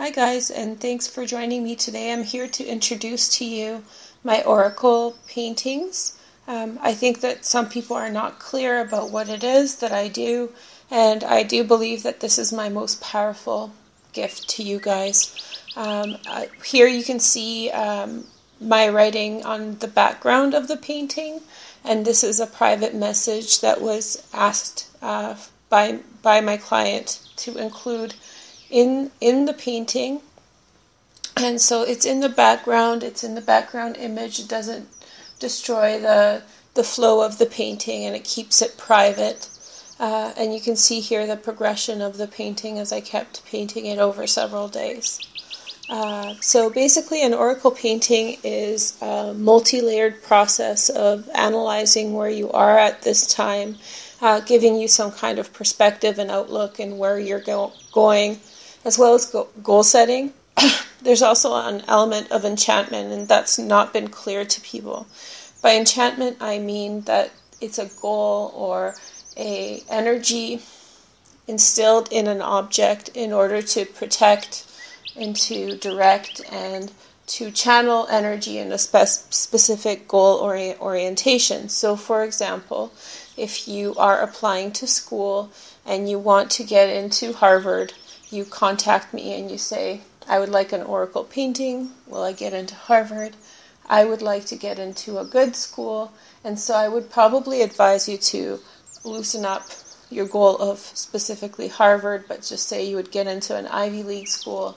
Hi guys, and thanks for joining me today. I'm here to introduce to you my oracle paintings. I think that some people are not clear about what it is that I do, and I do believe that this is my most powerful gift to you guys. Here you can see my writing on the background of the painting, and this is a private message that was asked by my client to include in the painting. And so it's in the background, it's in the background image. It doesn't destroy the flow of the painting, and it keeps it private. And you can see here the progression of the painting as I kept painting it over several days. So basically, an oracle painting is a multi-layered process of analyzing where you are at this time, giving you some kind of perspective and outlook and where you're going, as well as goal setting. There's also an element of enchantment, and that's not been clear to people. By enchantment, I mean that it's a goal or a energy instilled in an object in order to protect and to direct and to channel energy in a specific goal orientation. So, for example, if you are applying to school and you want to get into Harvard, you contact me and you say, I would like an oracle painting. Will I get into Harvard? I would like to get into a good school. And so I would probably advise you to loosen up your goal of specifically Harvard, but just say you would get into an Ivy League school.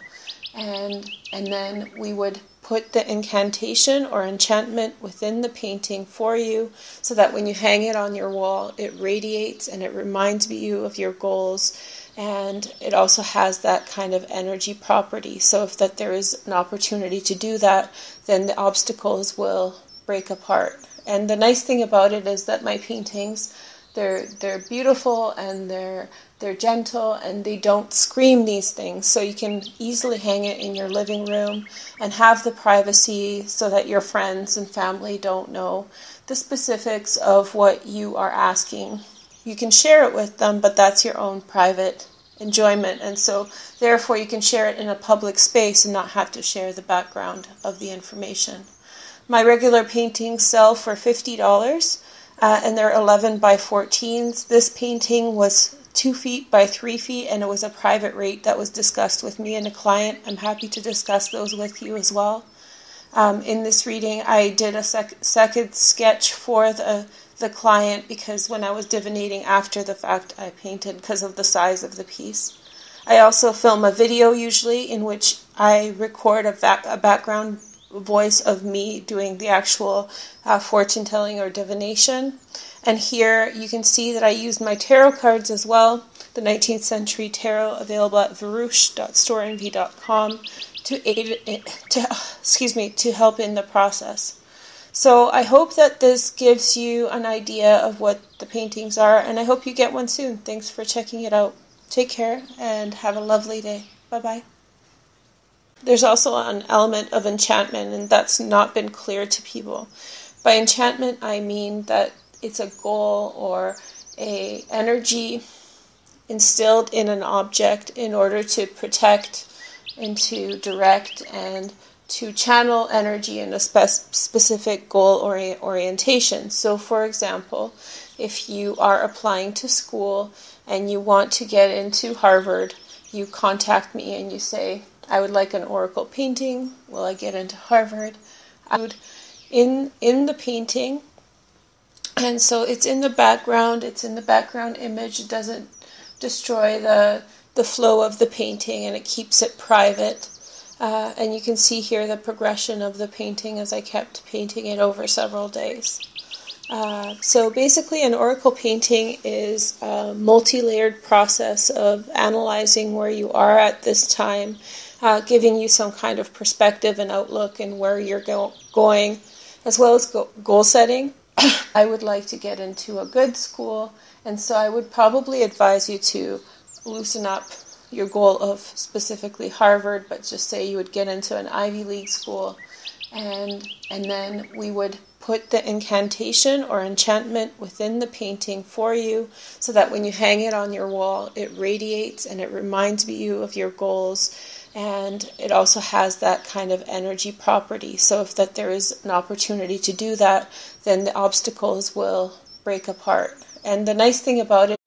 And then we would put the incantation or enchantment within the painting for you, so that when you hang it on your wall, it radiates and it reminds you of your goals, and it also has that kind of energy property. So if that there is an opportunity to do that, then the obstacles will break apart. And the nice thing about it is that my paintings, they're beautiful, and they're gentle, and they don't scream these things, so you can easily hang it in your living room and have the privacy so that your friends and family don't know the specifics of what you are asking. You can share it with them, but that's your own private enjoyment, and so therefore you can share it in a public space and not have to share the background of the information. My regular paintings sell for $50. And they're 11 by 14s. This painting was 2 feet by 3 feet, and it was a private rate that was discussed with me and a client. I'm happy to discuss those with you as well. In this reading, I did a second sketch for the client, because when I was divinating after the fact, I painted because of the size of the piece. I also film a video usually, in which I record a background voice of me doing the actual fortune telling or divination. And here you can see that I used my tarot cards as well, the 19th century tarot, available at verouche.storenv.com, to help in the process. So I hope that this gives you an idea of what the paintings are, and I hope you get one soon. Thanks for checking it out. Take care and have a lovely day. Bye-bye. There's also an element of enchantment, and that's not been clear to people. By enchantment, I mean that it's a goal or a energy instilled in an object in order to protect and to direct and to channel energy in a specific goal orientation. So, for example, if you are applying to school and you want to get into Harvard, you contact me and you say, I would like an oracle painting. Will I get into Harvard? I would in the painting. And so it's in the background, it's in the background image. It doesn't destroy the flow of the painting, and it keeps it private. And you can see here the progression of the painting as I kept painting it over several days. So basically, an oracle painting is a multi-layered process of analyzing where you are at this time, giving you some kind of perspective and outlook and where you're going, as well as goal setting. I would like to get into a good school, and so I would probably advise you to loosen up your goal of specifically Harvard, but just say you would get into an Ivy League school, and then we would put the incantation or enchantment within the painting for you so that when you hang it on your wall, it radiates and it reminds you of your goals. And it also has that kind of energy property. So if that there is an opportunity to do that, then the obstacles will break apart. And the nice thing about it.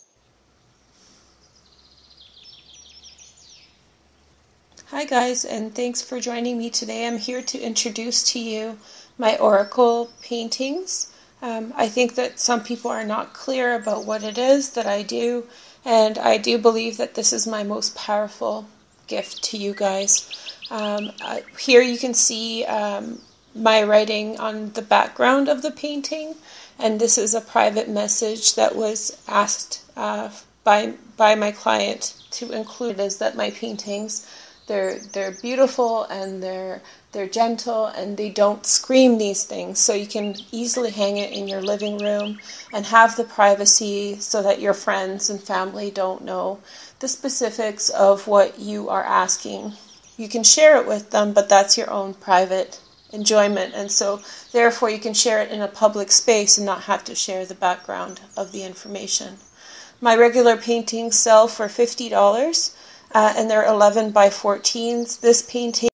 Hi guys, and thanks for joining me today. I'm here to introduce to you my oracle paintings. I think that some people are not clear about what it is that I do, and I do believe that this is my most powerful gift to you guys. Here you can see my writing on the background of the painting, and this is a private message that was asked by my client to include, is that my paintings, they're beautiful and they're gentle and they don't scream these things, so you can easily hang it in your living room and have the privacy so that your friends and family don't know the specifics of what you are asking. You can share it with them, but that's your own private enjoyment, and so therefore you can share it in a public space and not have to share the background of the information. My regular paintings sell for $50, and they're 11 by 14s. This painting